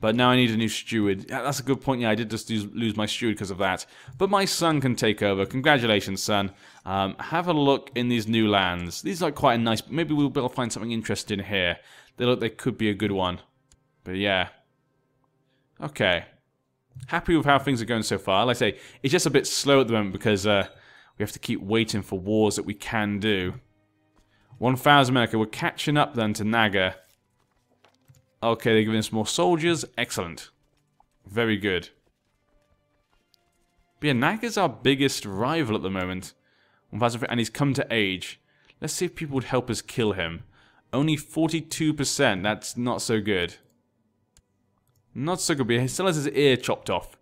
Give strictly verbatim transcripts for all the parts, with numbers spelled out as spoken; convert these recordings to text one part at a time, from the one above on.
But now I need a new steward. That's a good point. Yeah, I did just lose my steward because of that. But my son can take over. Congratulations, son. Um, have a look in these new lands. These are quite a nice... Maybe we'll be able to find something interesting here. They look they could be a good one. But yeah. Okay. Happy with how things are going so far. Like I say, it's just a bit slow at the moment because uh, we have to keep waiting for wars that we can do. one thousand America. We're catching up then to Naga. Okay, they're giving us more soldiers. Excellent. Very good. But yeah, Naga's our biggest rival at the moment. And he's come to age. Let's see if people would help us kill him. Only forty-two percent. That's not so good. Not so good, but he still has his ear chopped off.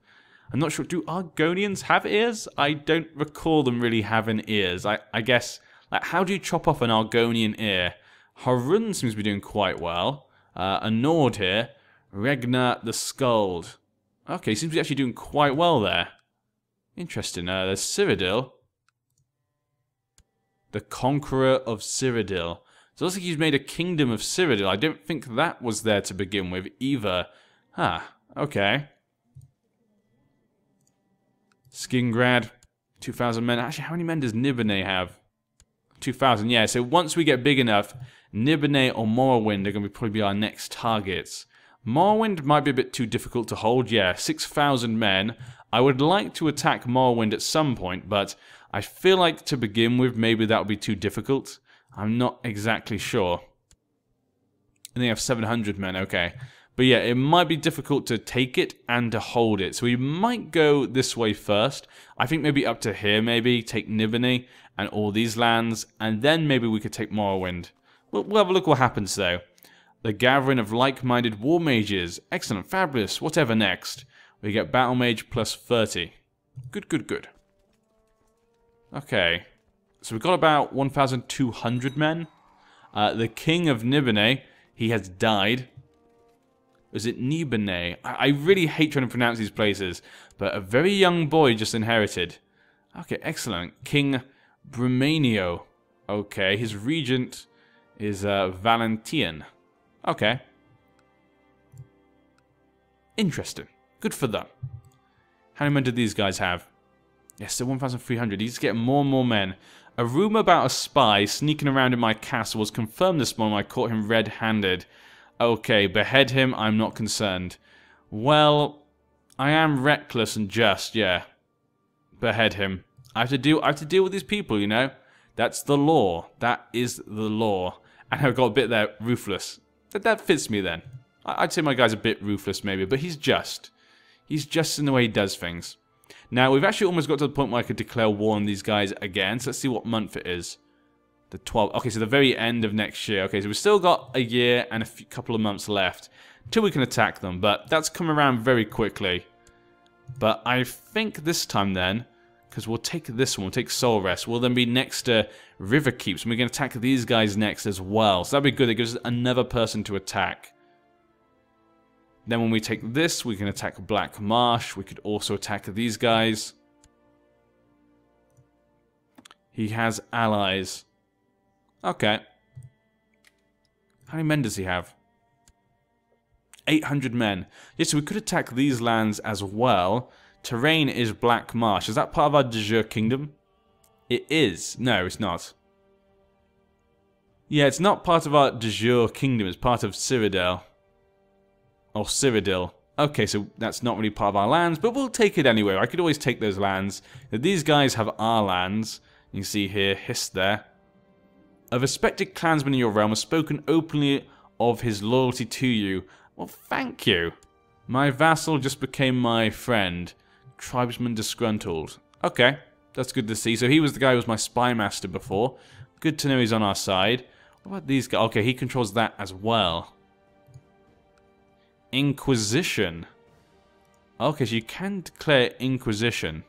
I'm not sure. Do Argonians have ears? I don't recall them really having ears. I, I guess. Like, how do you chop off an Argonian ear? Harun seems to be doing quite well. Uh, a Nord here, Regna the Skald. Okay, seems to be actually doing quite well there. Interesting. Uh, there's Cyrodiil, the Conqueror of Cyrodiil. So it looks like he's made a kingdom of Cyrodiil. I don't think that was there to begin with either. Huh. Okay. Skingrad, two thousand men. Actually, how many men does Nibenay have? Two thousand. Yeah. So once we get big enough. Nibenay or Morrowind are going to probably be our next targets. Morrowind might be a bit too difficult to hold, yeah, six thousand men. I would like to attack Morrowind at some point, but I feel like to begin with, maybe that would be too difficult. I'm not exactly sure. And they have seven hundred men, okay. But yeah, it might be difficult to take it and to hold it. So we might go this way first. I think maybe up to here, maybe, take Nibenay and all these lands, and then maybe we could take Morrowind. We'll have a look what happens, though. The gathering of like-minded war mages. Excellent, fabulous, whatever next. We get battle mage plus thirty. Good, good, good. Okay. So we've got about one thousand two hundred men. Uh, the king of Nibenay, he has died. Is it Nibenay? I, I really hate trying to pronounce these places. But a very young boy just inherited. Okay, excellent. King Brumanio. Okay, his regent... is uh, Valentinian. Okay. Interesting. Good for them. How many men did these guys have? Yes, so one thousand three hundred. He's getting more and more men. A rumor about a spy sneaking around in my castle was confirmed this morning. I caught him red-handed. Okay, behead him. I'm not concerned. Well, I am reckless and just, yeah. Behead him. I have to deal, I have to deal with these people, you know? That's the law. That is the law. And I've got a bit there, ruthless. That, that fits me then. I'd say my guy's a bit ruthless maybe, but he's just. He's just in the way he does things. Now, we've actually almost got to the point where I could declare war on these guys again, so let's see what month it is. The twelfth. Okay, so the very end of next year. Okay, so we've still got a year and a few, couple of months left till we can attack them, but that's come around very quickly. But I think this time then... because we'll take this one, we'll take Soul Rest. We'll then be next to River Keeps, and we're going to attack these guys next as well. So that'd be good, it gives us another person to attack. Then when we take this, we can attack Black Marsh. We could also attack these guys. He has allies. Okay. How many men does he have? eight hundred men. Yes, yeah, so we could attack these lands as well. Terrain is Black Marsh. Is that part of our de jure kingdom? It is. No, it's not. Yeah, it's not part of our de jure kingdom. It's part of Cyrodiil. Or Cyrodiil. Okay, so that's not really part of our lands, but we'll take it anyway. I could always take those lands. These guys have our lands. You can see here, Hiss there. A respected clansman in your realm has spoken openly of his loyalty to you. Well, thank you. My vassal just became my friend. Tribesman disgruntled. Okay, that's good to see. So he was the guy who was my spy master before. Good to know he's on our side. What about these guys? Okay, he controls that as well. Inquisition. Okay, so you can declare Inquisition.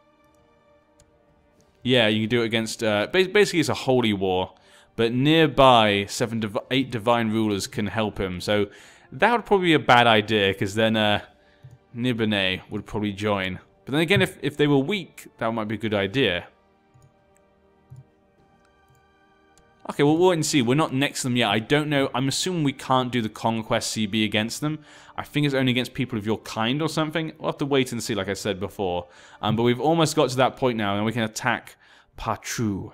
Yeah, you can do it against... Uh, basically, it's a holy war. But nearby, seven, div eight divine rulers can help him. So that would probably be a bad idea, because then uh, Nibenay would probably join. But then again, if, if they were weak, that might be a good idea. Okay, well, we'll wait and see. We're not next to them yet. I don't know. I'm assuming we can't do the Conquest C B against them. I think it's only against people of your kind or something. We'll have to wait and see, like I said before. Um, but we've almost got to that point now, and we can attack Patru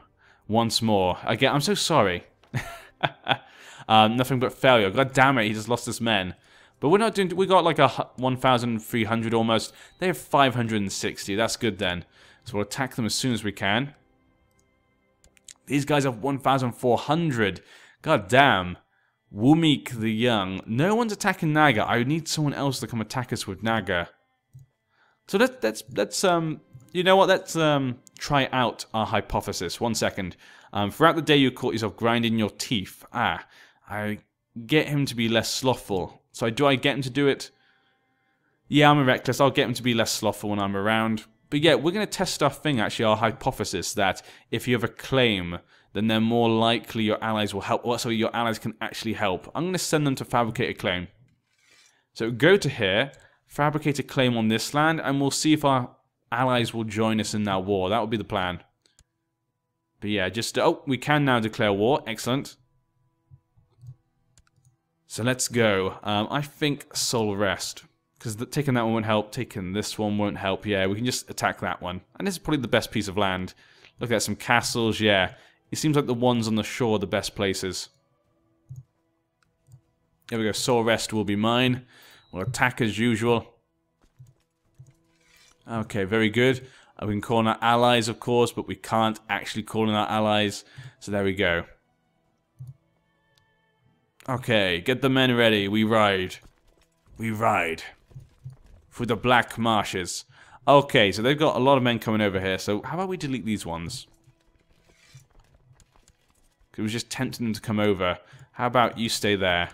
once more. Again, I'm so sorry. um, nothing but failure. God damn it, he just lost his men. But we're not doing... We got like a one thousand three hundred almost. They have five hundred sixty. That's good then. So we'll attack them as soon as we can. These guys have one thousand four hundred. God damn. Wumik the Young. No one's attacking Naga. I need someone else to come attack us with Naga. So let's, let's, let's um, you know what? Let's um, try out our hypothesis. One second. Um, throughout the day, you caught yourself grinding your teeth. Ah, I get him to be less slothful. So do I get him to do it? Yeah, I'm a reckless. I'll get him to be less slothful when I'm around. But yeah, we're going to test our thing, actually, our hypothesis that if you have a claim, then they're more likely your allies will help, or so your allies can actually help. I'm going to send them to fabricate a claim. So go to here, fabricate a claim on this land, and we'll see if our allies will join us in that war. That would be the plan. But yeah, just, oh, we can now declare war. Excellent. So let's go. Um, I think Soul Rest. Because taking that one won't help, taking this one won't help. Yeah, we can just attack that one. And this is probably the best piece of land. Look at some castles, yeah. It seems like the ones on the shore are the best places. There we go, Soul Rest will be mine. We'll attack as usual. Okay, very good. Uh, we can call on our allies, of course, but we can't actually call on our allies. So there we go. Okay, get the men ready. We ride. We ride. For the Black Marshes. Okay, so they've got a lot of men coming over here, so how about we delete these ones? It was just tempting them to come over. How about you stay there?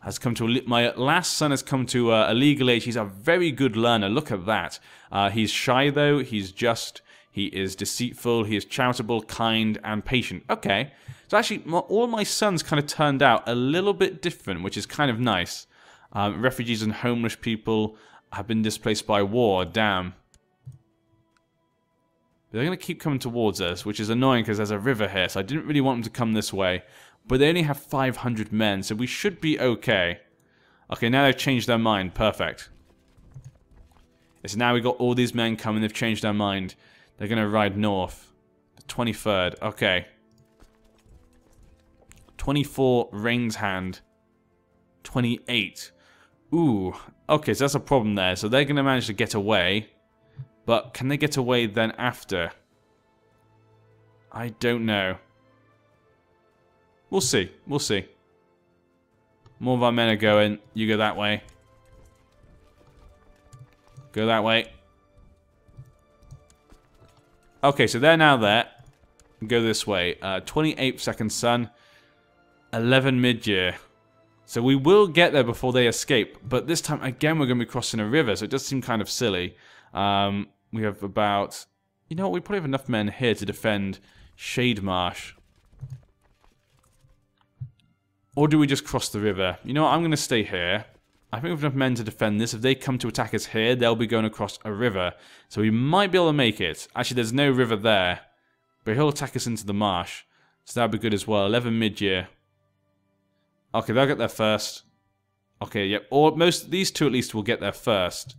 Has come to my last son has come to uh, a legal age. He's a very good learner. Look at that. Uh, he's shy though. He's just. He is deceitful. He is charitable, kind, and patient. Okay, so actually, my, all my sons kind of turned out a little bit different, which is kind of nice. Um, refugees and homeless people have been displaced by war, damn. They're going to keep coming towards us, which is annoying because there's a river here, so I didn't really want them to come this way. But they only have five hundred men, so we should be okay. Okay, now they've changed their mind, perfect. So now we've got all these men coming, they've changed their mind. They're going to ride north. The twenty-third, okay. twenty-four, Rain's Hand. twenty-eight. Ooh, okay, so that's a problem there. So they're going to manage to get away, but can they get away then after? I don't know. We'll see, we'll see. More of our men are going. You go that way. Go that way. Okay, so they're now there. Go this way. Uh, twenty-eighth second son. eleven mid-year. So we will get there before they escape, but this time again we're going to be crossing a river, so it does seem kind of silly. Um, we have about... You know what, we probably have enough men here to defend Shademarsh. Or do we just cross the river? You know what, I'm going to stay here. I think we have enough men to defend this. If they come to attack us here, they'll be going across a river. So we might be able to make it. Actually, there's no river there, but he'll attack us into the marsh. So that'll be good as well. eleven mid-year. Okay, they'll get there first. Okay, yep. Or most these two at least will get there first.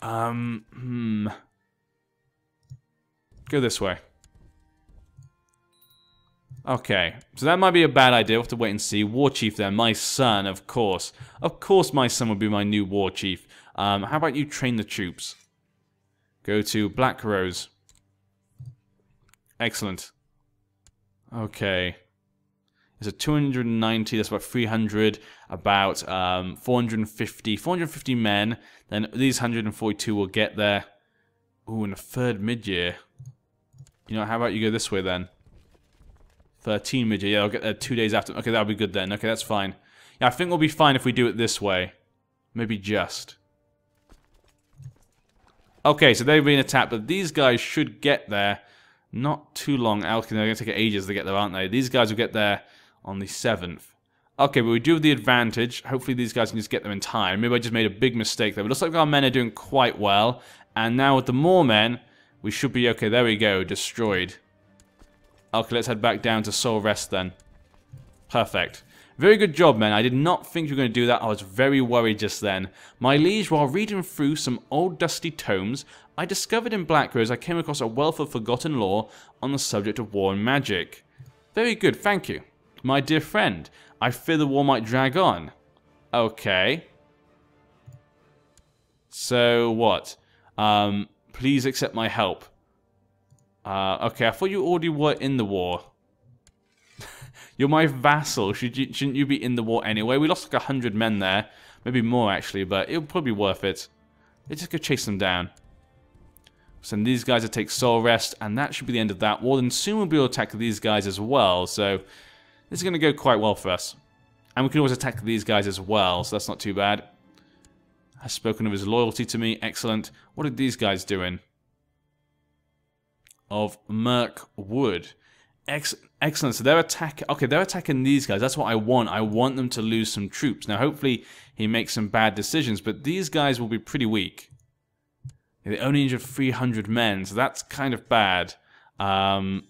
Um, hmm. Go this way. Okay, so that might be a bad idea. We'll have to wait and see. War Chief there, my son, of course. Of course my son will be my new War Chief. Um, how about you train the troops? Go to Black Rose. Excellent. Okay, it's a two hundred ninety, that's about three hundred, about um, four hundred fifty men, then these one hundred forty-two will get there. Ooh, and a third mid-year. You know, how about you go this way then? thirteen mid-year, yeah, I'll get there two days after. Okay, that'll be good then, okay, that's fine. Yeah, I think we'll be fine if we do it this way. Maybe just. Okay, so they've been attacked, but these guys should get there. Not too long. Alkin, they're going to take it ages to get there, aren't they? These guys will get there on the seventh. Okay, but we do have the advantage. Hopefully these guys can just get them in time. Maybe I just made a big mistake there. But it looks like our men are doing quite well. And now with the more men, We should be okay. There we go. Destroyed. Okay, let's head back down to Soul Rest then. Perfect. Very good job, men. I did not think you were going to do that. I was very worried just then. My liege, while reading through some old dusty tomes, I discovered in Black Rose I came across a wealth of forgotten lore on the subject of war and magic. Very good, thank you. My dear friend, I fear the war might drag on. Okay. So what? Um, please accept my help. Uh, okay, I thought you already were in the war. You're my vassal. Should you, shouldn't you be in the war anyway? We lost like a hundred men there. Maybe more, actually, but it'll probably be worth it. Let's just go chase them down. Send these guys to take Soul Rest, and that should be the end of that war. Then soon we'll be able to attack these guys as well, so this is going to go quite well for us. And we can always attack these guys as well, so that's not too bad. Has spoken of his loyalty to me. Excellent. What are these guys doing? Of Murkwood. Ex excellent. So they're attacking. Okay, they're attacking these guys. That's what I want. I want them to lose some troops. Now, hopefully, he makes some bad decisions, but these guys will be pretty weak. They only injured three hundred men, so that's kind of bad. Um,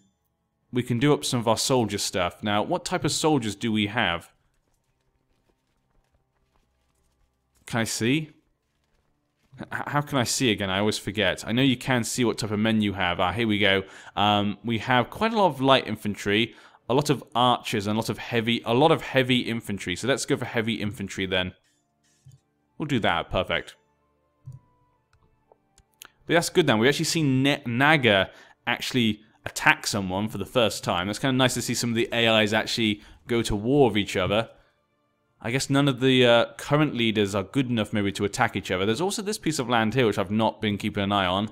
we can do up some of our soldier stuff. Now, what type of soldiers do we have? Can I see? H how can I see again? I always forget. I know you can see what type of men you have. Ah, here we go. Um, we have quite a lot of light infantry, a lot of archers, and a lot of heavy, a lot of heavy infantry. So let's go for heavy infantry then. We'll do that. Perfect. But that's good then. We've actually seen ne Naga actually attack someone for the first time. That's kind of nice to see some of the A Is actually go to war with each other. I guess none of the uh, current leaders are good enough maybe to attack each other. There's also this piece of land here, which I've not been keeping an eye on.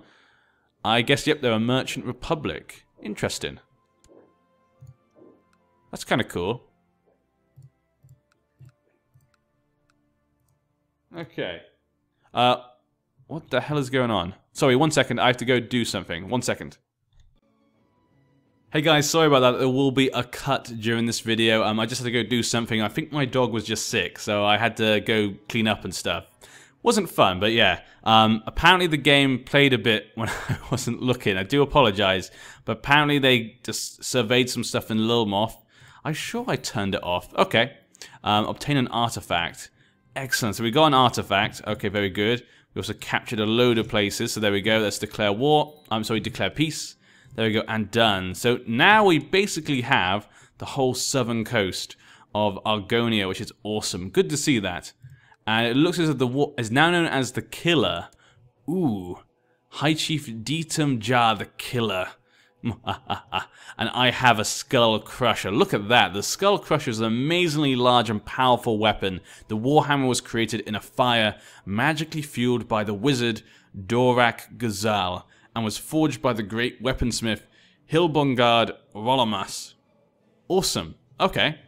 I guess, yep, they're a merchant republic. Interesting. That's kind of cool. Okay. Uh... What the hell is going on? Sorry, one second. I have to go do something. One second. Hey guys, sorry about that. There will be a cut during this video. Um, I just had to go do something. I think my dog was just sick, so I had to go clean up and stuff. Wasn't fun, but yeah. Um, apparently the game played a bit when I wasn't looking. I do apologize, but apparently they just surveyed some stuff in Lilmoth. I'm sure I turned it off. Okay. Um, obtain an artifact. Excellent. So we got an artifact. Okay, very good. We also captured a load of places, so there we go. Let's declare war. I'm sorry, declare peace. There we go, and done. So now we basically have the whole southern coast of Argonia, which is awesome. Good to see that. And it looks as if the war is now known as the Killer. Ooh, High Chief Ditum Jar, the Killer. And I have a Skull Crusher. Look at that. The Skull Crusher is an amazingly large and powerful weapon. The warhammer was created in a fire magically fueled by the wizard Dorak Gazal and was forged by the great weaponsmith Hilbongard Rolomas. Awesome. Okay.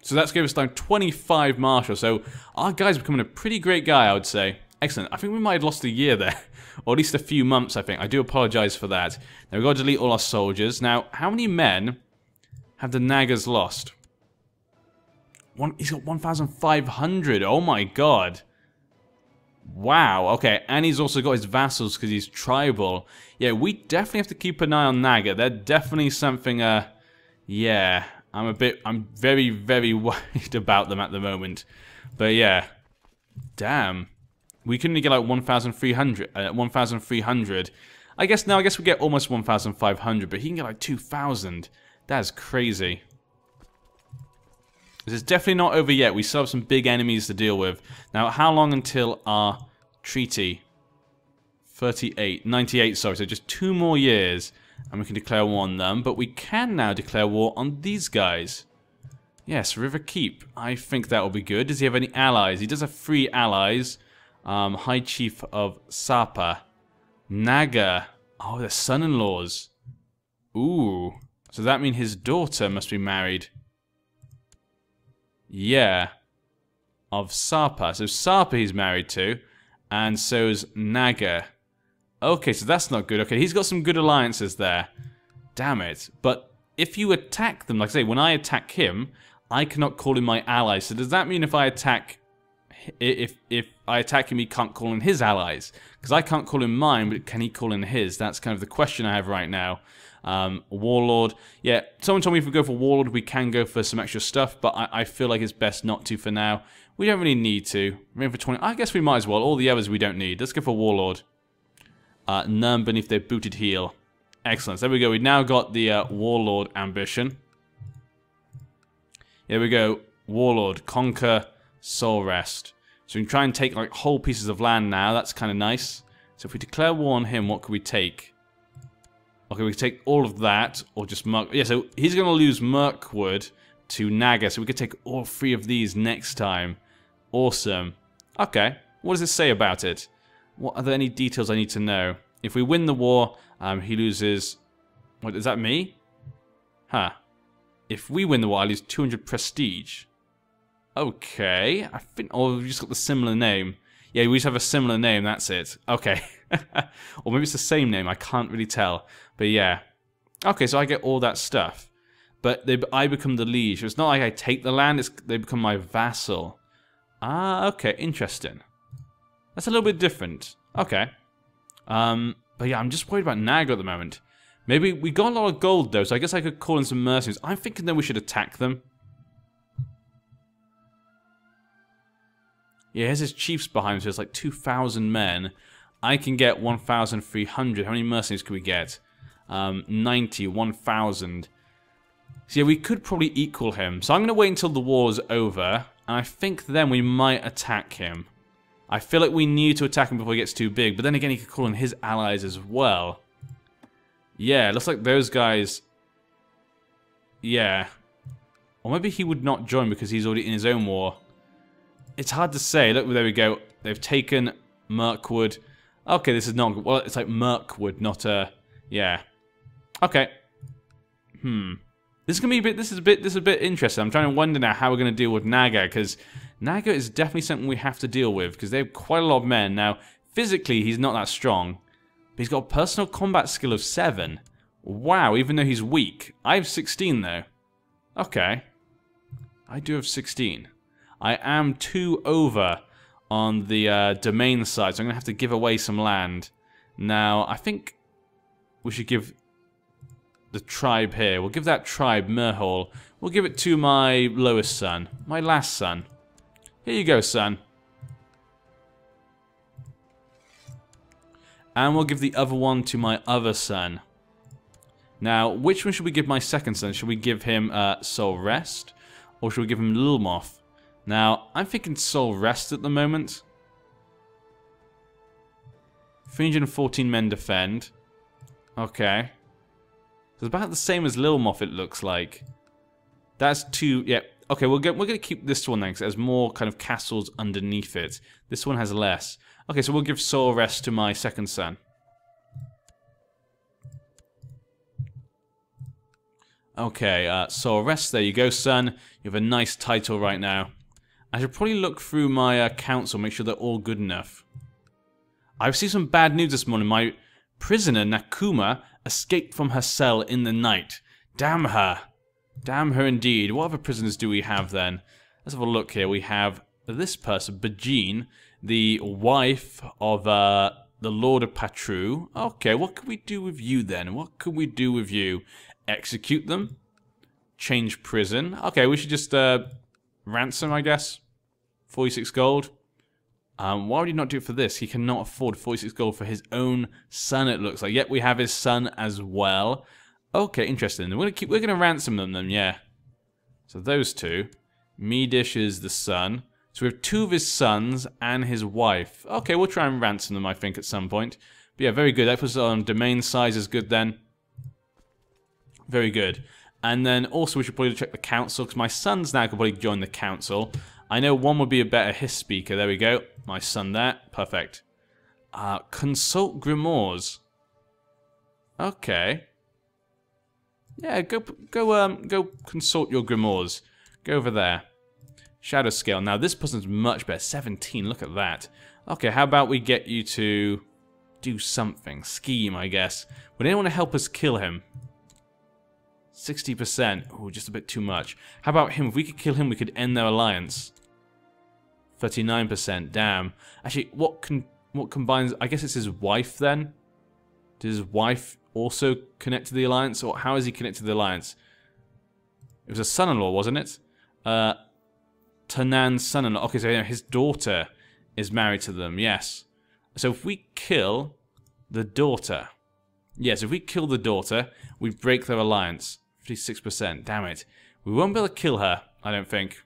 So that's gave us down twenty-five martial. So our guy's becoming a pretty great guy, I would say. Excellent. I think we might have lost a year there. Or at least a few months, I think. I do apologize for that. Now, we've got to delete all our soldiers. Now, how many men have the Nagas lost? One, he's got one thousand five hundred. Oh, my God. Wow. Okay, and he's also got his vassals because he's tribal. Yeah, we definitely have to keep an eye on Naga. They're definitely something, uh... yeah, I'm a bit... I'm very, very worried about them at the moment. But, yeah. Damn. We can only get like one thousand three hundred, uh, one thousand three hundred. I guess, no, I guess we get almost one thousand five hundred, but he can get like two thousand. That is crazy. This is definitely not over yet. We still have some big enemies to deal with. Now, how long until our treaty? thirty-eight, ninety-eight, sorry, so just two more years, and we can declare war on them, but we can now declare war on these guys. Yes, River Keep. I think that will be good. Does he have any allies? He does have three allies. Um, High Chief of Sarpa. Naga. Oh, the son-in-laws. Ooh. So that means his daughter must be married. Yeah. Of Sarpa. So Sarpa he's married to. And so is Naga. Okay, so that's not good. Okay, he's got some good alliances there. Damn it. But if you attack them, like I say, when I attack him, I cannot call him my ally. So does that mean if I attack if if I attack him, he can't call in his allies, because I can't call in mine, but can he call in his? That's kind of the question I have right now. Um, Warlord, yeah, someone told me if we go for Warlord, we can go for some extra stuff, but I, I feel like it's best not to for now. We don't really need to. We're in for twenty. I guess we might as well. All the others we don't need. Let's go for Warlord. Uh, none beneath their booted heel. Excellent. There we go. We've now got the uh, Warlord ambition. Here we go. Warlord, conquer, soul rest. So we can try and take like whole pieces of land now. That's kind of nice. So if we declare war on him, what could we take? Okay, we could take all of that, or just Murk. Yeah, so he's going to lose Murkwood to Naga. So we could take all three of these next time. Awesome. Okay. What does it say about it? What are there any details I need to know? If we win the war, um, he loses. What is that? Me? Huh? If we win the war, I lose two hundred prestige. Okay, I think. Oh, we've just got the similar name. Yeah, we just have a similar name. That's it. Okay, or maybe it's the same name. I can't really tell. But yeah. Okay, so I get all that stuff, but they, I become the liege. So it's not like I take the land. It's they become my vassal. Ah, okay, interesting. That's a little bit different. Okay. Um, but yeah, I'm just worried about Naga at the moment. Maybe we got a lot of gold though, so I guess I could call in some mercenaries. I'm thinking then we should attack them. Yeah, here's his chiefs behind him, so it's like two thousand men. I can get one thousand three hundred. How many mercenaries can we get? Um, ninety, one thousand. So yeah, we could probably equal him. So I'm going to wait until the war's over, and I think then we might attack him. I feel like we need to attack him before he gets too big, but then again he could call in his allies as well. Yeah, looks like those guys... Yeah. Or maybe he would not join because he's already in his own war. It's hard to say. Look, there we go. They've taken Murkwood. Okay, this is not... Well, it's like Murkwood, not a... Yeah. Okay. Hmm. This is going to be a bit... This is a bit, this is a bit interesting. I'm trying to wonder now how we're going to deal with Naga, because... Naga is definitely something we have to deal with, because they have quite a lot of men. Now, physically, he's not that strong, but he's got a personal combat skill of seven. Wow, even though he's weak. I have sixteen, though. Okay. I do have sixteen. I am two over on the uh, domain side, so I'm going to have to give away some land. Now, I think we should give the tribe here. We'll give that tribe, Merhol. We'll give it to my lowest son, my last son. Here you go, son. And we'll give the other one to my other son. Now, which one should we give my second son? Should we give him uh, Soul Rest? Or should we give him Lilmoth? Now, I'm thinking Soul Rest at the moment. three hundred fourteen men defend. Okay. It's about the same as Lilmoth, it looks like. That's two... Yep. Yeah. Okay, we'll go, we're going to keep this one then, because it has more kind of castles underneath it. This one has less. Okay, so we'll give Soul Rest to my second son. Okay, uh, Soul Rest, there you go, son. You have a nice title right now. I should probably look through my uh, council, make sure they're all good enough. I received some bad news this morning. My prisoner, Nakuma, escaped from her cell in the night. Damn her. Damn her indeed. What other prisoners do we have then? Let's have a look here. We have this person, Bajin, the wife of uh, the Lord of Patru. Okay, what can we do with you then? What can we do with you? Execute them? Change prison? Okay, we should just uh, ransom, I guess. forty-six gold. Um, why would he not do it for this? He cannot afford forty-six gold for his own son, it looks like. Yet we have his son as well. Okay, interesting. We're gonna keep. We're gonna ransom them, then, yeah. So those two, Medish is the son. So we have two of his sons and his wife. Okay, we'll try and ransom them, I think, at some point. But yeah, very good. That puts on domain size is good then. Very good. And then also we should probably check the council because my sons now could probably join the council. I know one would be a better Hiss speaker. There we go. My son there. Perfect. Uh, consult grimoires. Okay. Yeah, go go um go consult your grimoires. Go over there. Shadow scale. Now this person's much better. seventeen. Look at that. Okay, how about we get you to do something? Scheme, I guess. Would anyone want to help us kill him? sixty percent. Oh, just a bit too much. How about him? If we could kill him, we could end their alliance. thirty-nine percent, damn. Actually, what can what combines... I guess it's his wife, then? Does his wife also connect to the Alliance? Or how is he connected to the Alliance? It was a son-in-law, wasn't it? Uh, Tanan's son-in-law. Okay, so his daughter is married to them, yes. So if we kill the daughter... Yes, if we kill the daughter, we break their alliance. fifty-six percent, damn it. We won't be able to kill her, I don't think.